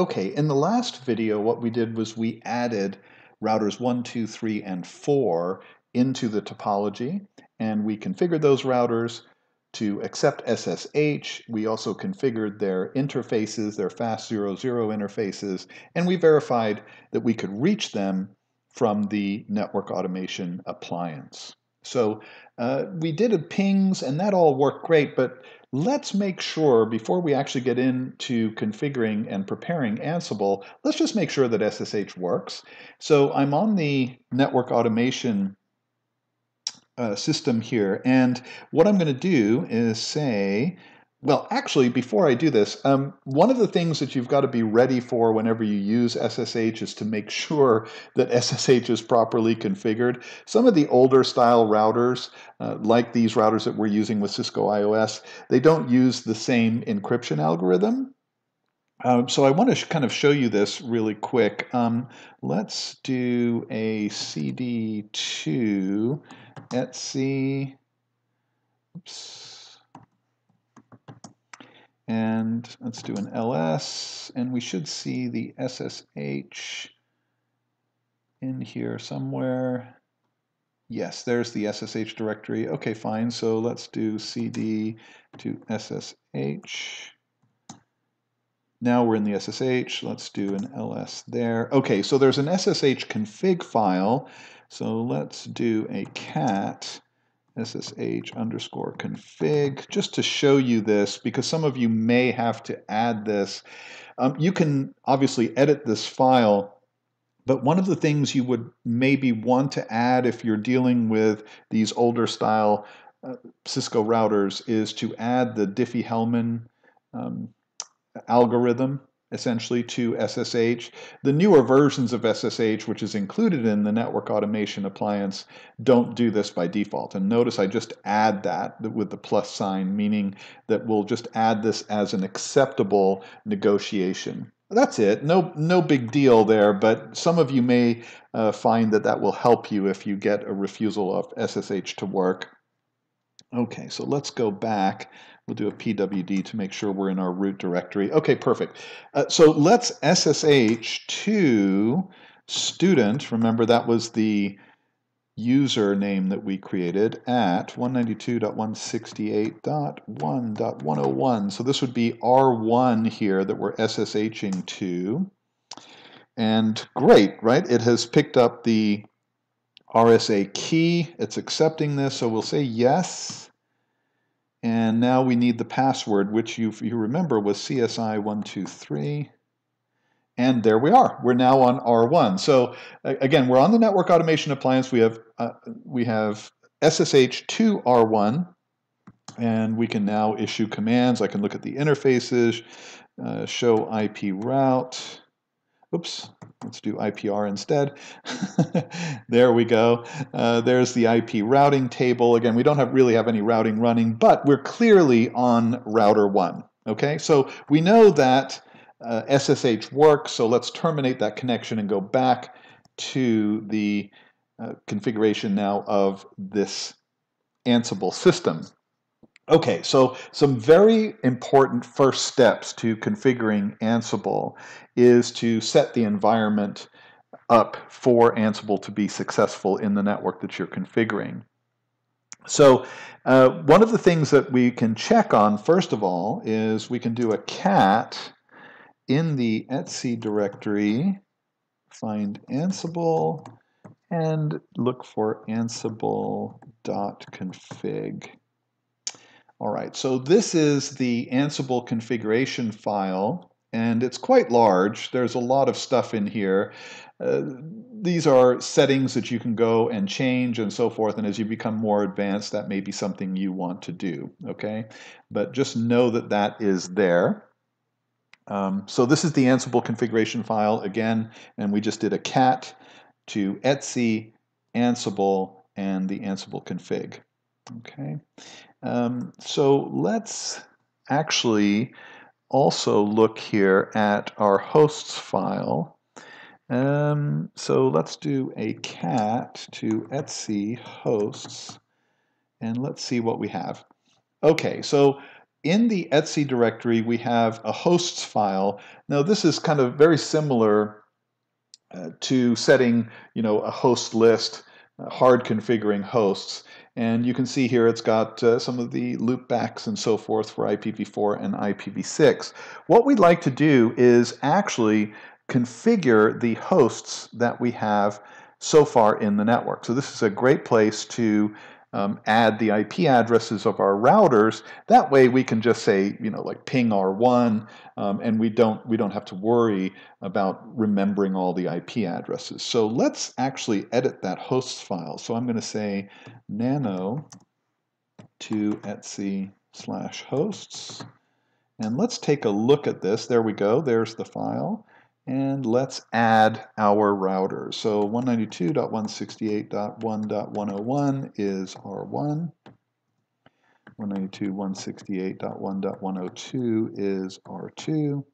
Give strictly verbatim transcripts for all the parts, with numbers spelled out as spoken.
Okay, in the last video, what we did was we added routers one, two, three, and four into the topology, and we configured those routers to accept S S H. We also configured their interfaces, their fast zero zero interfaces, and we verified that we could reach them from the network automation appliance. So uh, we did pings, and that all worked great, but let's make sure, before we actually get into configuring and preparing Ansible, let's just make sure that S S H works. So I'm on the network automation uh, system here, and what I'm going to do is say, well, actually, before I do this, um, one of the things that you've got to be ready for whenever you use S S H is to make sure that S S H is properly configured. Some of the older style routers, Uh, like these routers that we're using with Cisco I O S, they don't use the same encryption algorithm. Um, so I want to kind of show you this really quick. Um, let's do a C D two etsy, oops, and let's do an L S, and we should see the S S H in here somewhere. Yes, there's the S S H directory. Okay, fine. So let's do C D to S S H. Now we're in the S S H. Let's do an L S there. Okay, so there's an S S H config file. So let's do a cat S S H underscore config, just to show you this, because some of you may have to add this. Um, you can obviously edit this file, but one of the things you would maybe want to add if you're dealing with these older style uh, Cisco routers is to add the Diffie-Hellman um, algorithm, essentially, to S S H. The newer versions of S S H, which is included in the network automation appliance, don't do this by default. And notice I just add that with the plus sign, meaning that we'll just add this as an acceptable negotiation. That's it. No, no big deal there, but some of you may uh, find that that will help you if you get a refusal of S S H to work. Okay, so let's go back. We'll do a P W D to make sure we're in our root directory. Okay, perfect. Uh, so let's S S H to student. Remember, that was the username that we created at one ninety-two dot one sixty-eight dot one dot one oh one. So this would be R one here that we're S S H ing to. And great, right? It has picked up the R S A key. It's accepting this, so we'll say yes. And now we need the password, which you you remember was C S I one two three. And there we are. We're now on R one. So again, we're on the network automation appliance. We have uh, we have S S H to R one, and we can now issue commands. I can look at the interfaces, uh, show I P route. Oops, let's do I P R instead. There we go. Uh, there's the I P routing table. Again, we don't have really have any routing running, but we're clearly on router one. Okay, so we know that Uh, S S H works, so let's terminate that connection and go back to the uh, configuration now of this Ansible system. Okay, so some very important first steps to configuring Ansible is to set the environment up for Ansible to be successful in the network that you're configuring. So uh, one of the things that we can check on, first of all, is we can do a cat in the etsy directory, find Ansible, and look for ansible dot config. All right, so this is the Ansible configuration file, and it's quite large. There's a lot of stuff in here. Uh, these are settings that you can go and change and so forth, and as you become more advanced, that may be something you want to do, okay? But just know that that is there. Um, so this is the Ansible configuration file again, and we just did a cat to etsy, Ansible, and the Ansible config. Okay, um, so let's actually also look here at our hosts file. Um, so let's do a cat to etsy hosts, and let's see what we have. Okay, so in the etsy directory, we have a hosts file. Now, this is kind of very similar uh, to setting, you know, a host list, uh, hard configuring hosts. And you can see here it's got uh, some of the loopbacks and so forth for I P v four and I P v six. What we'd like to do is actually configure the hosts that we have so far in the network. So this is a great place to Um, add the I P addresses of our routers. That way we can just say, you know, like ping R one, um, and we don't, we don't have to worry about remembering all the I P addresses. So let's actually edit that hosts file. So I'm going to say nano to etsy slash hosts, and let's take a look at this. There we go. There's the file. And let's add our router. So one ninety-two dot one sixty-eight dot one dot one oh one is R one. one ninety-two dot one sixty-eight dot one dot one oh two is R two.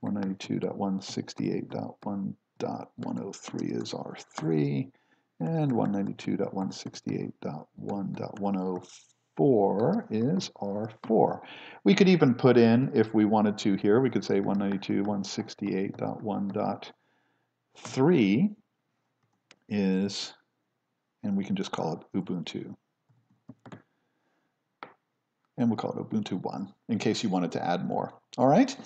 one ninety-two dot one sixty-eight dot one dot one oh three is R three. And one ninety-two dot one sixty-eight dot one dot one oh four is R four. We could even put in, if we wanted to here, we could say one ninety-two dot one sixty-eight dot one dot three is, and we can just call it Ubuntu. And we'll call it Ubuntu one, in case you wanted to add more. All right,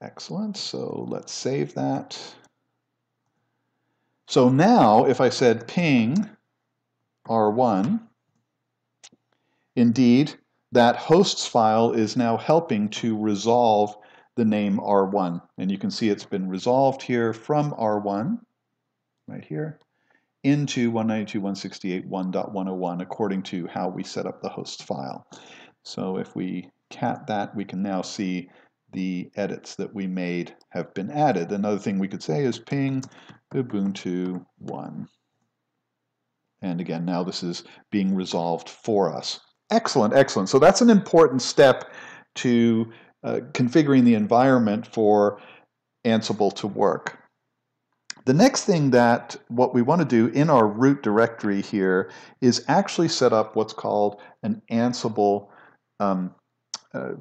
excellent. So let's save that. So now, if I said ping R one, indeed, that hosts file is now helping to resolve the name R one. And you can see it's been resolved here from R one, right here, into one ninety-two dot one sixty-eight dot one dot one oh one according to how we set up the hosts file. So if we cat that, we can now see the edits that we made have been added. Another thing we could say is ping Ubuntu one. And again, now this is being resolved for us. Excellent, excellent. So that's an important step to uh, configuring the environment for Ansible to work. The next thing that what we want to do in our root directory here is actually set up what's called an Ansible, um, uh,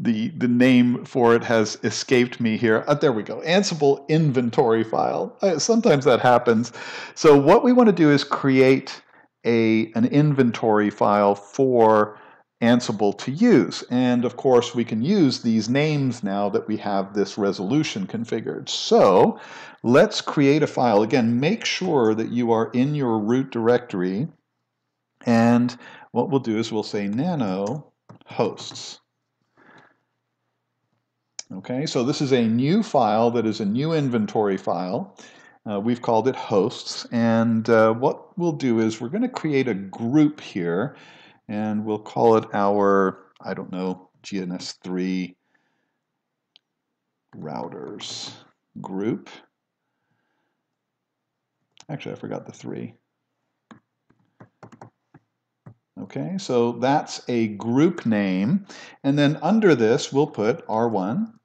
the, the name for it has escaped me here. Uh, there we go, Ansible inventory file. Uh, sometimes that happens. So what we want to do is create A, an inventory file for Ansible to use. And of course, we can use these names now that we have this resolution configured. So let's create a file. Again, make sure that you are in your root directory. And what we'll do is we'll say nano hosts. Okay, so this is a new file that is a new inventory file. Uh, we've called it hosts, and uh, what we'll do is we're going to create a group here, and we'll call it our, I don't know, G N S three routers group. Actually, I forgot the three. Okay, so that's a group name, and then under this we'll put R one,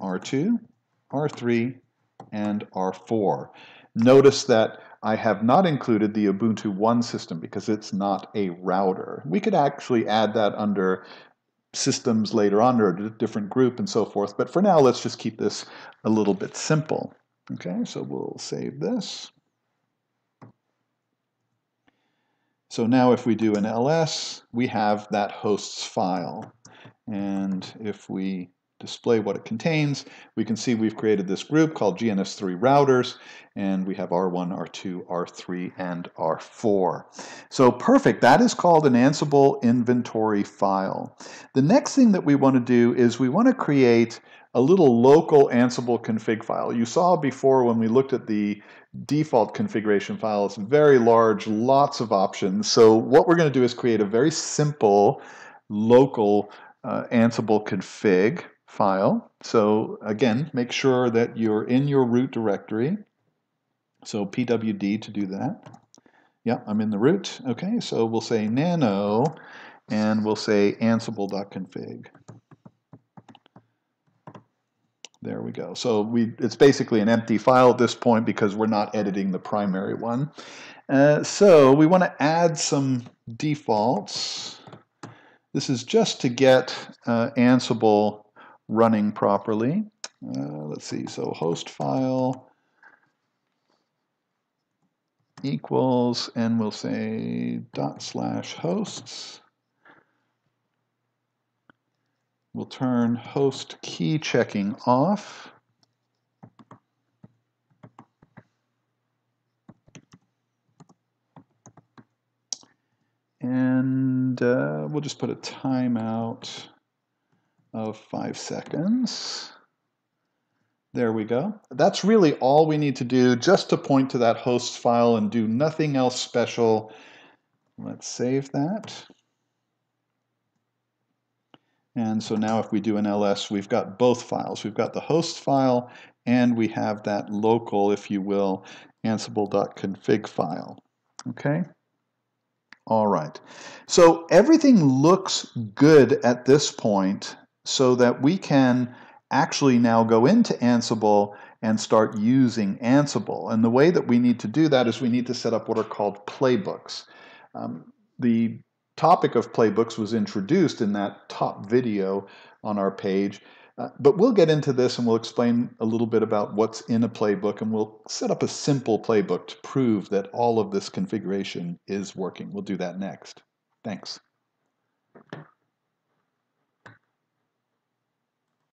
R two, R three, and R four. Notice that I have not included the Ubuntu one system because it's not a router. We could actually add that under systems later on or a different group and so forth, but for now let's just keep this a little bit simple. Okay, so we'll save this. So now if we do an L S, we have that hosts file. And if we display what it contains, we can see we've created this group called G N S three routers, and we have R one, R two, R three, and R four. So perfect, that is called an Ansible inventory file. The next thing that we want to do is we want to create a little local Ansible config file. You saw before when we looked at the default configuration file, it's very large, lots of options. So what we're going to do is create a very simple local uh, Ansible config file. So again, make sure that you're in your root directory. So P W D to do that. Yeah, I'm in the root. Okay, so we'll say nano, and we'll say ansible dot config. There we go. So we it's basically an empty file at this point because we're not editing the primary one. Uh, so we want to add some defaults. This is just to get uh, Ansible running properly. Uh, let's see, so host file equals, and we'll say dot slash hosts. We'll turn host key checking off. And uh, we'll just put a timeout of five seconds. There we go. That's really all we need to do, just to point to that hosts file and do nothing else special. Let's save that. And so now if we do an L S, we've got both files. We've got the hosts file, and we have that local, if you will, ansible.config file. Okay? All right. So everything looks good at this point, so that we can actually now go into Ansible and start using Ansible. And the way that we need to do that is we need to set up what are called playbooks. Um, the topic of playbooks was introduced in that top video on our page, uh, but we'll get into this and we'll explain a little bit about what's in a playbook, and we'll set up a simple playbook to prove that all of this configuration is working. We'll do that next. Thanks.